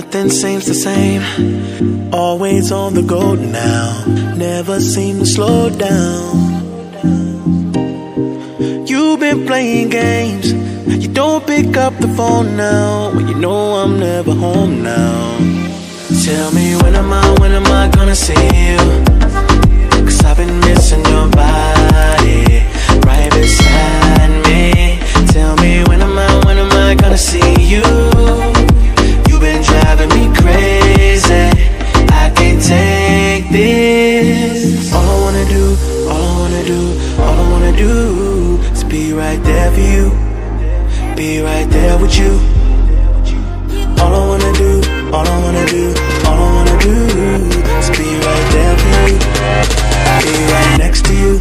nothing seems the same. Always on the go now, never seem to slow down. You've been playing games, you don't pick up the phone now, when you know I'm never home now. Tell me when am I gonna see you? 'Cause I've been missing your body right beside me. Tell me when am I gonna see you? You've been driving me crazy, I can't take this. All I wanna do is be right there for you, be right there with you. All I wanna do is be right there for you, be right next to you.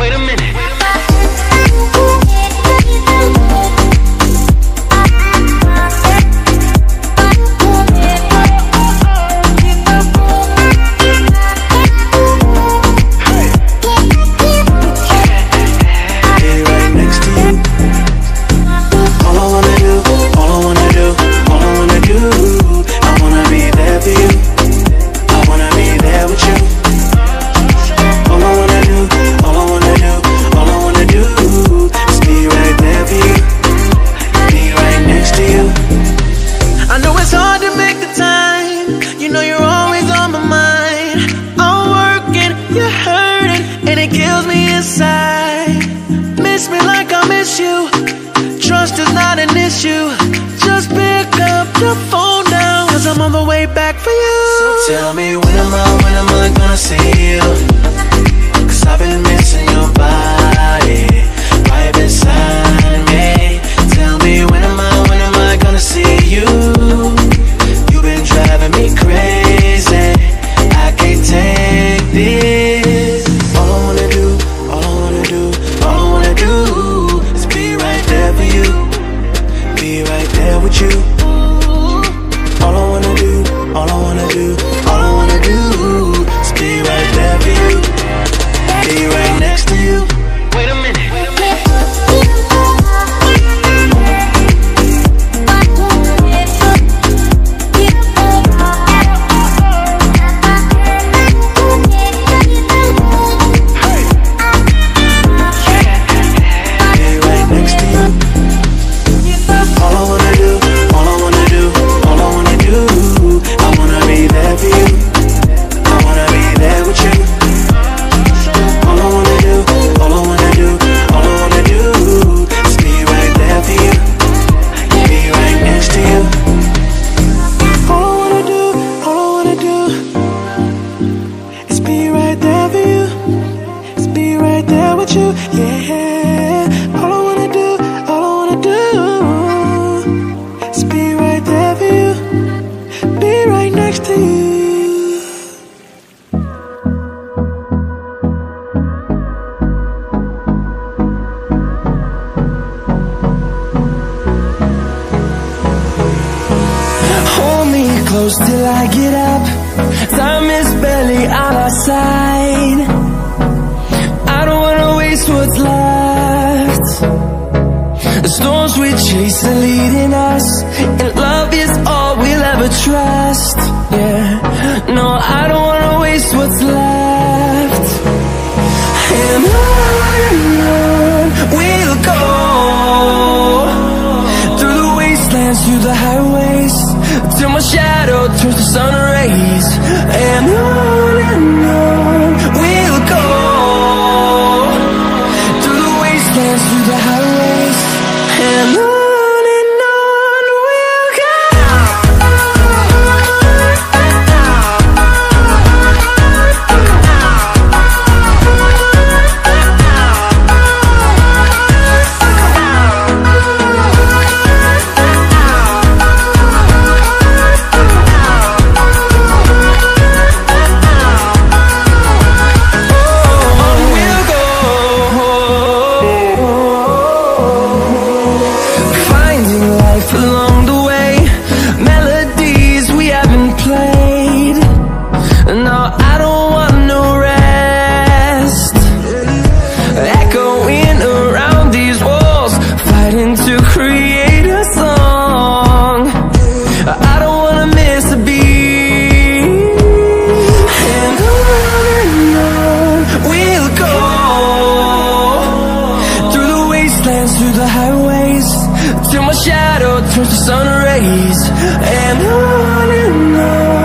Wait a minute. Tell me when am I gonna see you? 'Cause I've been missing your body right beside me. Tell me when am I gonna see you? You've been driving me crazy, I can't take this. All I wanna do is be right there for you, be right there with you. All I wanna do is be right there for you, be right next to you. Wait a minute. Till I get up, time is barely on our side. I don't wanna waste what's left. The storms we chase are leading us, and love is all we'll ever trust. Yeah, no, I don't wanna waste what's left. And on we'll go, through the wastelands, through the highways, till my shadow turns to sun rays. And on we'll go, through the wastelands, through the highways, and on we'll go. To create a song, I don't wanna miss through the highways till my shadow turns to sun rays, and on and on.